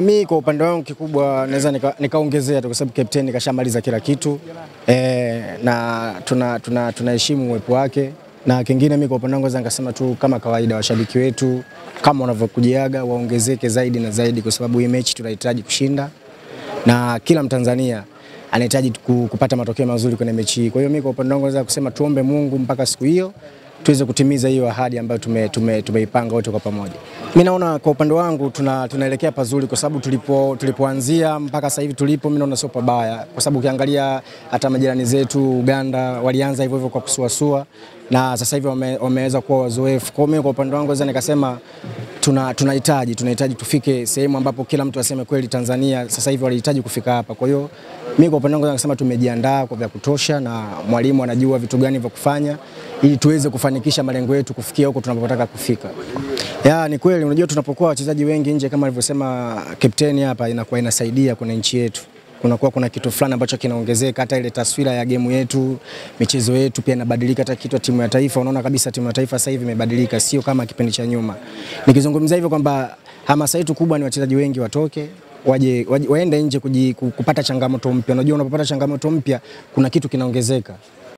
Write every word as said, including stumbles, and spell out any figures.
Mimi kwa upande wangu kikubwa naweza nikaongezea nika tu, kwa sababu captain kashamaliza kila kitu e, na tuna tuna tunaheshimu uwepo wake. Na kingine mimi kwa upande wangu zangasema tu kama kawaida, washabiki wetu kama wanavyokujiaga waongezeke zaidi na zaidi, kwa sababu hii mechi tunahitaji kushinda na kila Mtanzania anahitaji kupata matokeo mazuri kwenye mechi hii. Kwa hiyo mimi kwa upande wangu naweza kusema tuombe Mungu mpaka siku hiyo tuweze kutimiza hiyo ahadi ambayo tume tume tumeipanga wote kwa pamoja. Mimi naona kwa upande wangu tuna tunaelekea pazuri, kwa sababu tulipo tulipoanzia mpaka sasa hivi tulipo, mimi naona sio pabaya, kwa sababu ukiangalia hata majirani zetu Uganda walianza hivyo hivyo kwa kusuasua na sasa hivi wame, wameweza kuwa wazoefu. Kwa mimi kwa upande wangu naweza nikasema tuna tunahitaji tunahitaji tufike sehemu ambapo kila mtu aseme kweli Tanzania sasa hivi walihitaji kufika hapa. Kwa hiyo mimi kwa upande wangu nasema tumejiandaa kwa vya kutosha na mwalimu anajua vitu gani vya kufanya ili tuweze kufanikisha malengo yetu kufikia huko tunapotaka kufika. Ya ni kweli, unajua tunapokuwa wachezaji wengi nje kama alivyosema captain hapa, inakuwa inasaidia kwenye nchi yetu. Kuna kuwa kuna kitu fulani ambacho kinaongezeka, hata ile taswira ya game yetu, michezo yetu pia inabadilika, hata kitu timu ya taifa unaona kabisa timu ya taifa sasa hivi imebadilika, sio kama kipindi cha nyuma. Nikizungumzia hivyo kwamba hamasa yetu kubwa ni wachezaji wengi watoke waje, waje waende nje kupata changamoto mpya. Unajua unapopata changamoto mpya kuna kitu kinaongezeka.